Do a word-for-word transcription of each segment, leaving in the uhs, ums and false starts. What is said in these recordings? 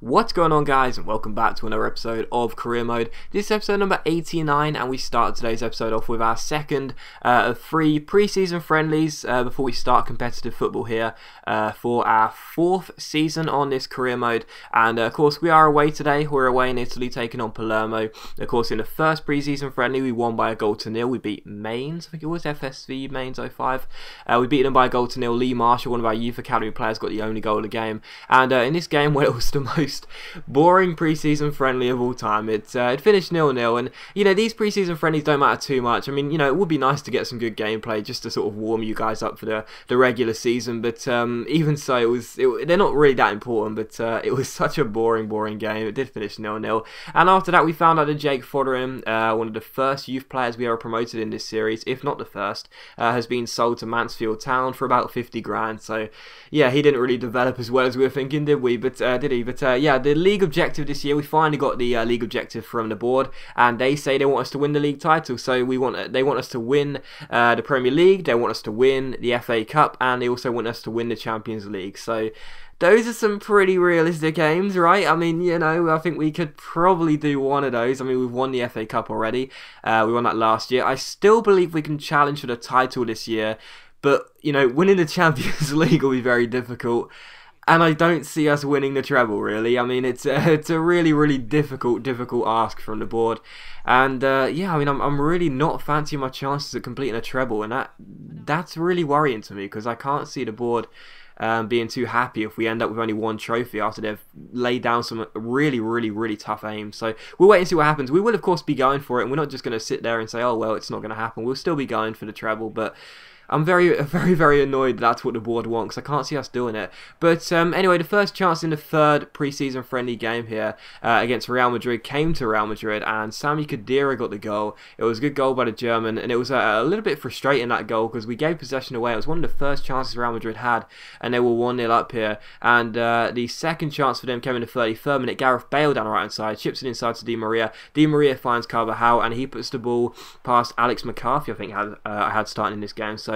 What's going on, guys, and welcome back to another episode of Career Mode. This is episode number eighty-nine, and we start today's episode off with our second uh, of three pre-season friendlies uh, before we start competitive football here uh, for our fourth season on this Career Mode. And uh, of course, we are away today. We're away in Italy taking on Palermo. Of course, in the first pre-season friendly, we won by a goal to nil. We beat Mainz, I think it was, F S V Mainz oh five. Uh, we beat them by a goal to nil. Lee Marshall, one of our youth academy players, got the only goal of the game. And uh, in this game, well, it was the most boring preseason friendly of all time. It, uh, it finished nil nil, and you know, these preseason friendlies don't matter too much. I mean, you know, it would be nice to get some good gameplay just to sort of warm you guys up for the, the regular season, but um, even so, it was it, they're not really that important, but uh, it was such a boring, boring game. It did finish nil nil, and after that, we found out that Jake Fodderham, uh, one of the first youth players we ever promoted in this series, if not the first, uh, has been sold to Mansfield Town for about fifty grand, so yeah, he didn't really develop as well as we were thinking, did we? But uh, did he? But uh, yeah, the league objective this year, we finally got the uh, league objective from the board, and they say they want us to win the league title. So we want, they want us to win uh, the Premier League, they want us to win the F A Cup, and they also want us to win the Champions League. So those are some pretty realistic aims, right? I mean, you know, I think we could probably do one of those. I mean, we've won the F A Cup already. Uh, we won that last year. I still believe we can challenge for the title this year, but, you know, winning the Champions League will be very difficult. And I don't see us winning the treble, really. I mean, it's a, it's a really, really difficult, difficult ask from the board. And, uh, yeah, I mean, I'm, I'm really not fancying my chances of completing a treble. And that that's really worrying to me, because I can't see the board um, being too happy if we end up with only one trophy after they've laid down some really, really, really tough aims. So we'll wait and see what happens. We will, of course, be going for it. And we're not just going to sit there and say, oh, well, it's not going to happen. We'll still be going for the treble, but I'm very, very, very annoyed that that's what the board wants. I can't see us doing it. But um, anyway, the first chance in the third pre-season friendly game here uh, against Real Madrid came to Real Madrid, and Sami Khedira got the goal. It was a good goal by the German, and it was uh, a little bit frustrating, that goal, because we gave possession away. It was one of the first chances Real Madrid had, and they were one nil up here. And uh, the second chance for them came in the thirty-third minute. Gareth Bale down the right-hand side, chips it inside to Di Maria. Di Maria finds Carvajal, and he puts the ball past Alex McCarthy, I think I had, uh, I had starting in this game. So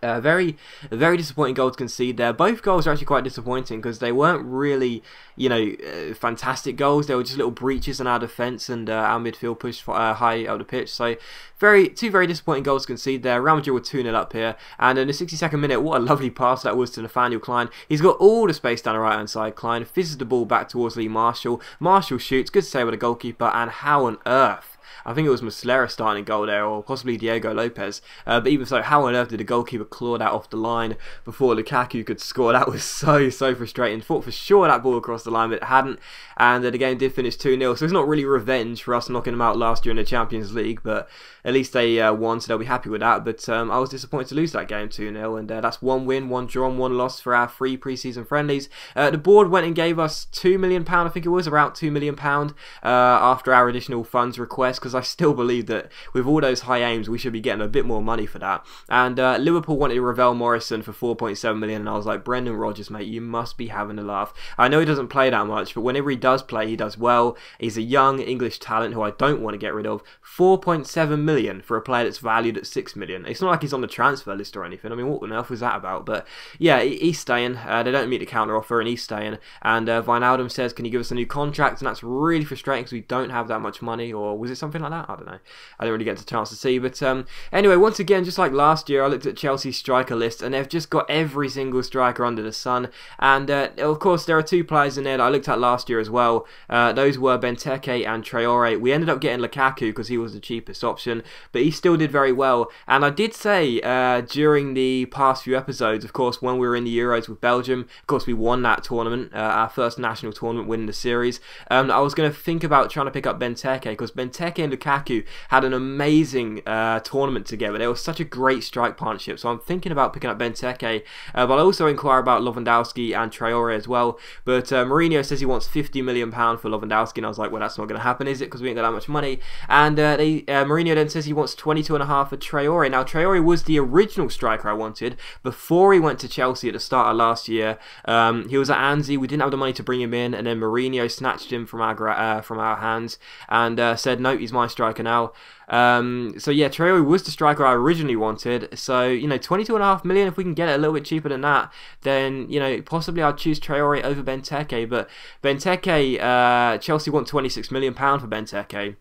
Uh, very, very disappointing goal to concede there. Both goals are actually quite disappointing, because they weren't really, you know, uh, fantastic goals. They were just little breaches in our defence, and uh, our midfield pushed for, uh, high up the pitch. So very, two very disappointing goals to concede there. Real Madrid were two nil up here. And in the sixty-second minute, what a lovely pass that was to Nathaniel Klein. He's got all the space down the right-hand side. Klein fizzes the ball back towards Lee Marshall. Marshall shoots, good save by the goalkeeper, and how on earth? I think it was Muslera starting goal there, or possibly Diego Lopez. Uh, but even so, how on earth did the goalkeeper claw that off the line before Lukaku could score? That was so, so frustrating. Thought for sure that ball across the line, but it hadn't. And uh, the game did finish two nil, so it's not really revenge for us knocking them out last year in the Champions League, but at least they uh, won, so they'll be happy with that. But um, I was disappointed to lose that game two nil, and uh, that's one win, one draw, and one loss for our three pre-season friendlies. Uh, the board went and gave us two million pounds, I think it was, around two million pounds uh, after our additional funds request, because I still believe that with all those high aims, we should be getting a bit more money for that. And uh, Liverpool wanted Ravel Morrison for four point seven million, and I was like, Brendan Rogers, mate, you must be having a laugh. I know he doesn't play that much, but whenever he does play, he does well. He's a young English talent who I don't want to get rid of. four point seven million for a player that's valued at six million. It's not like he's on the transfer list or anything. I mean, what on earth was that about? But yeah, he's staying. Uh, they don't meet the counter offer, and he's staying. And uh, Wijnaldum says, can you give us a new contract? And that's really frustrating, because we don't have that much money, or was it something Something like that? I don't know. I didn't really get the chance to see. But um, anyway, once again, just like last year, I looked at Chelsea's striker list, and they've just got every single striker under the sun. And uh, of course, there are two players in there that I looked at last year as well. Uh, those were Benteke and Traore. We ended up getting Lukaku because he was the cheapest option, but he still did very well. And I did say uh, during the past few episodes, of course, when we were in the Euros with Belgium, of course, we won that tournament, uh, our first national tournament, winning the series. Um, I was going to think about trying to pick up Benteke, because Benteke and Lukaku had an amazing uh, tournament together. They were such a great strike partnership, so I'm thinking about picking up Benteke, uh, but I'll also inquire about Lewandowski and Traore as well. But uh, Mourinho says he wants fifty million pounds for Lewandowski, and I was like, well, that's not going to happen, is it? Because we ain't got that much money. And uh, they, uh, Mourinho then says he wants twenty-two and a half for Traore. Now, Traore was the original striker I wanted before he went to Chelsea at the start of last year. Um, he was at Anzhi. We didn't have the money to bring him in, and then Mourinho snatched him from our, uh, from our hands and uh, said, no, hope he's my striker now. Um, so yeah, Traore was the striker I originally wanted. So, you know, twenty-two and a half million, if we can get it a little bit cheaper than that, then, you know, possibly I'd choose Traore over Benteke. But Benteke, uh, Chelsea want twenty-six million pounds for Benteke.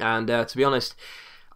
And uh, to be honest,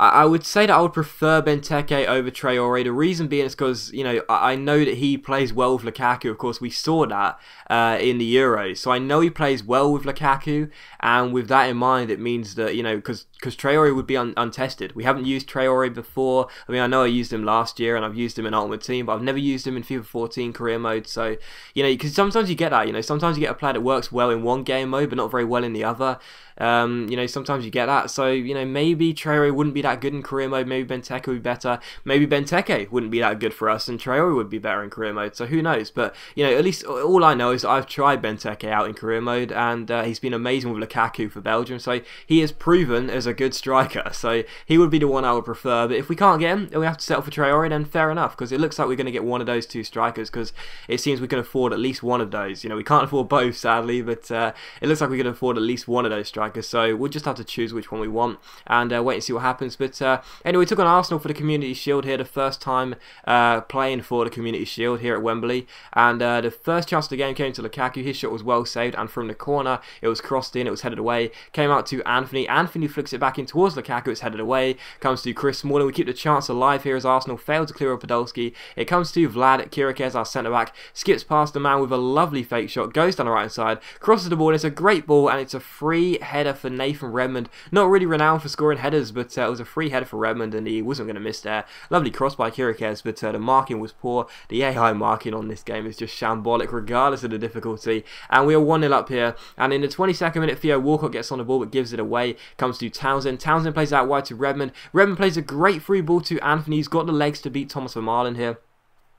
I would say that I would prefer Benteke over Traore. The reason being is because, you know, I know that he plays well with Lukaku. Of course, we saw that uh, in the Euros. So I know he plays well with Lukaku. And with that in mind, it means that, you know, because Traore would be un untested. We haven't used Traore before. I mean, I know I used him last year and I've used him in Ultimate Team, but I've never used him in FIFA fourteen career mode. So, you know, because sometimes you get that, you know, sometimes you get a player that works well in one game mode, but not very well in the other. Um, you know, sometimes you get that. So, you know, maybe Traore wouldn't be that good in career mode, maybe Benteke would be better, maybe Benteke wouldn't be that good for us and Traore would be better in career mode, so who knows. But you know, at least all I know is that I've tried Benteke out in career mode and uh, he's been amazing with Lukaku for Belgium, so he is proven as a good striker, so he would be the one I would prefer. But if we can't get him and we have to settle for Traore, then fair enough, because it looks like we're going to get one of those two strikers, because it seems we can afford at least one of those. You know, we can't afford both, sadly, but uh, it looks like we can afford at least one of those strikers, so we'll just have to choose which one we want and uh, wait and see what happens. But uh, anyway, we took on Arsenal for the Community Shield here, the first time uh, playing for the Community Shield here at Wembley, and uh, the first chance of the game came to Lukaku. His shot was well saved, and from the corner it was crossed in, it was headed away, came out to Anthony, Anthony flicks it back in towards Lukaku, it's headed away, comes to Chris Smalling. We keep the chance alive here as Arsenal failed to clear up Podolsky. It comes to Vlad Kierkez, our centre-back, skips past the man with a lovely fake shot, goes down the right-hand side, crosses the ball, and it's a great ball, and it's a free header for Nathan Redmond. Not really renowned for scoring headers, but uh, it was a free header for Redmond and he wasn't going to miss there. Lovely cross by Kierkez, but uh, the marking was poor. The A I marking on this game is just shambolic regardless of the difficulty, and we are one nil up here. And in the twenty-second minute, Theo Walcott gets on the ball but gives it away, comes to Townsend, Townsend plays out wide to Redmond, Redmond plays a great free ball to Anthony. He's got the legs to beat Thomas Vermaelen here.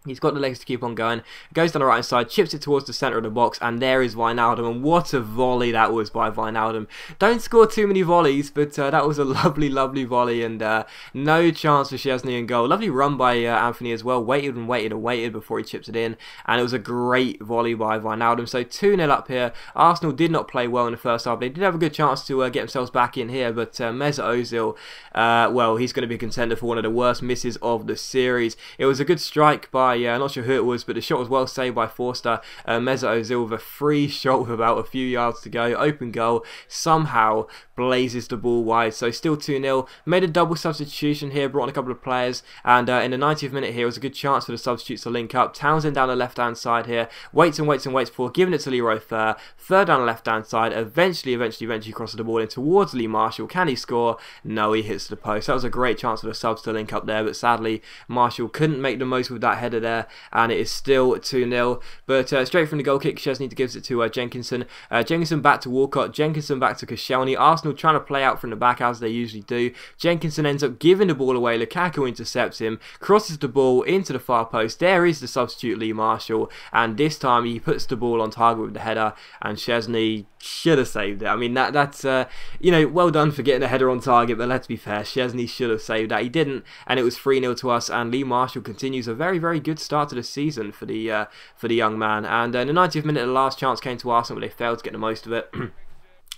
He's got the legs to keep on going, goes down the right hand side, chips it towards the centre of the box, and there is Wijnaldum, and what a volley that was by Wijnaldum. Don't score too many volleys, but uh, that was a lovely, lovely volley, and uh, no chance for Szczesny in goal. Lovely run by uh, Anthony as well, waited and waited and waited before he chips it in, and it was a great volley by Wijnaldum. So two nil up here. Arsenal did not play well in the first half, they did have a good chance to uh, get themselves back in here, but uh, Mesut Ozil, uh, well, he's going to be a contender for one of the worst misses of the series. It was a good strike by Yeah, I'm not sure who it was, but the shot was well saved by Forster. Uh, Mesut Ozil with a free shot with about a few yards to go. Open goal. Somehow blazes the ball wide. So still two nil. Made a double substitution here. Brought on a couple of players. And uh, in the ninetieth minute here, it was a good chance for the substitutes to link up. Townsend down the left-hand side here. Waits and waits and waits for. Giving it to Leroy Fer. Third down the left-hand side. Eventually, eventually, eventually crosses the ball in towards Lee Marshall. Can he score? No, he hits the post. That was a great chance for the subs to link up there. But sadly, Marshall couldn't make the most with that header there, and it is still two nil. But uh, straight from the goal kick, Szczesny gives it to uh, Jenkinson. Uh, Jenkinson back to Walcott, Jenkinson back to Koscielny. Arsenal trying to play out from the back as they usually do. Jenkinson ends up giving the ball away. Lukaku intercepts him, crosses the ball into the far post. There is the substitute Lee Marshall, and this time he puts the ball on target with the header, and Szczesny should have saved it. I mean, that that's uh, you know, well done for getting a header on target, but let's be fair, Szczesny should have saved that. He didn't, and it was three nil to us. And Lee Marshall continues a very, very good Good start to the season for the uh, for the young man. And uh, in the ninetieth minute, the last chance came to Arsenal, but they failed to get the most of it.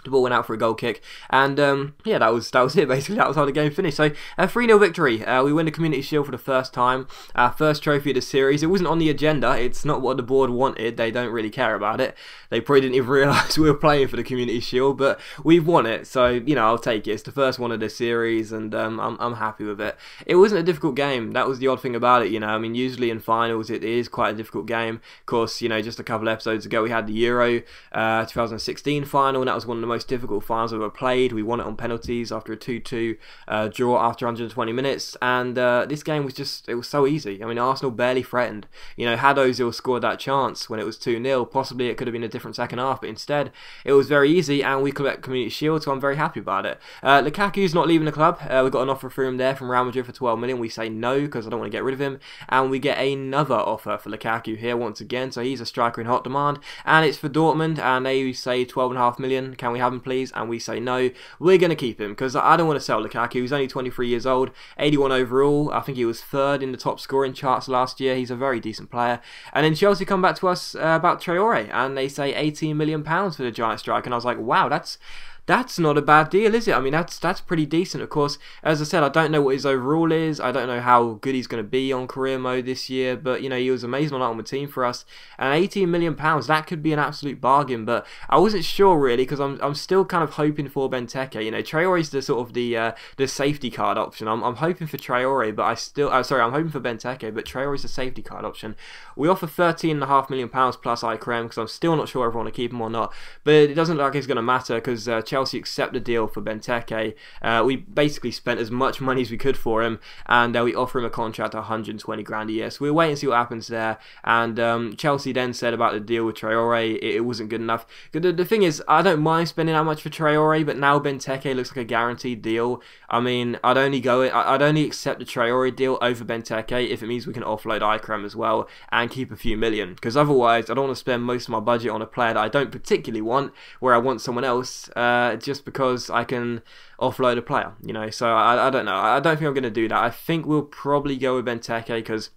The ball went out for a goal kick, and um, yeah, that was that was it basically. That was how the game finished. So a three nil victory. Uh, we win the Community Shield for the first time, our first trophy of the series. It wasn't on the agenda. It's not what the board wanted. They don't really care about it. They probably didn't even realise we were playing for the Community Shield, but we've won it. So, you know, I'll take it. It's the first one of the series, and um, I'm I'm happy with it. It wasn't a difficult game. That was the odd thing about it. You know, I mean, usually in finals it is quite a difficult game. Of course, you know, just a couple of episodes ago we had the Euro uh, twenty sixteen final, and that was one of the most difficult finals I've ever played. We won it on penalties after a two two uh, draw after one hundred twenty minutes, and uh, this game was just, it was so easy. I mean, Arsenal barely threatened. You know, had Ozil scored that chance when it was two nil, possibly it could have been a different second half, but instead it was very easy, and we collect Community Shield, so I'm very happy about it. Uh, Lukaku's not leaving the club. Uh, we got an offer for him there from Real Madrid for twelve million. We say no because I don't want to get rid of him, and we get another offer for Lukaku here once again, so he's a striker in hot demand, and it's for Dortmund, and they say twelve and a half million. Can we have him, please? And we say no, we're going to keep him, because I don't want to sell Lukaku. He's only twenty-three years old, eighty-one overall. I think he was third in the top scoring charts last year. He's a very decent player. And then Chelsea come back to us uh, about Traore, and they say eighteen million pounds for the giant striker, and I was like, wow, that's that's not a bad deal, is it? I mean, that's that's pretty decent. Of course, as I said, I don't know what his overall is. I don't know how good he's going to be on career mode this year, but, you know, he was amazing on the team for us. And eighteen million pounds, that could be an absolute bargain, but I wasn't sure, really, because I'm, I'm still kind of hoping for Benteke. You know, Traore's the sort of the uh, the safety card option. I'm, I'm hoping for Traore, but I still... Uh, sorry, I'm hoping for Benteke, but Traore's the safety card option. We offer thirteen point five million pounds plus I C R M, because I'm still not sure if I want to keep him or not, but it doesn't look like it's going to matter, because uh, Chelsea accept the deal for Benteke. Uh, we basically spent as much money as we could for him, and uh, we offer him a contract at one hundred twenty grand a year, so we'll wait and see what happens there. And um, Chelsea then said about the deal with Traore, it, it wasn't good enough. The, the thing is, I don't mind spending that much for Traore, but now Benteke looks like a guaranteed deal. I mean, I'd only go, I'd only accept the Traore deal over Benteke if it means we can offload I C R M as well and keep a few million, because otherwise I don't want to spend most of my budget on a player that I don't particularly want, where I want someone else, uh, just because I can offload a player, you know. So I, I don't know, I don't think I'm going to do that. I think we'll probably go with Benteke, because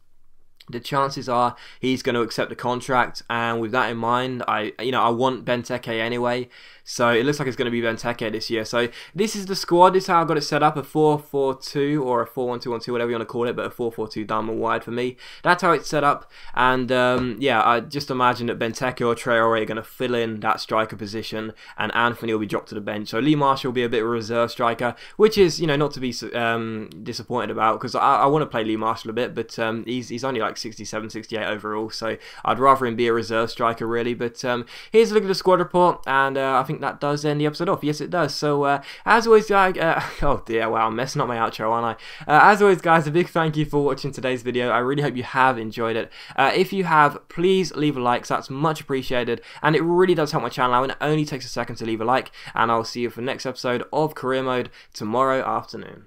the chances are he's going to accept the contract, and with that in mind, I you know I want Benteke anyway. So it looks like it's going to be Benteke this year. So this is the squad. This is how I've got it set up: a four four two or a four one two one two, whatever you want to call it, but a four four two diamond wide for me. That's how it's set up. And um, yeah, I just imagine that Benteke or Traore are going to fill in that striker position, and Anthony will be dropped to the bench. So Lee Marshall will be a bit of a reserve striker, which is you know not to be um, disappointed about, because I, I want to play Lee Marshall a bit, but um, he's he's only like sixty-seven, sixty-eight overall, so I'd rather him be a reserve striker, really. But um, here's a look at the squad report, and uh, I think that does end the episode off. Yes, it does. So uh, as always, guys, uh, oh dear, wow, I'm messing up my outro, aren't I? Uh, as always, guys, a big thank you for watching today's video. I really hope you have enjoyed it. Uh, if you have, please leave a like, so that's much appreciated, and it really does help my channel out. It only takes a second to leave a like, and I'll see you for the next episode of Career Mode tomorrow afternoon.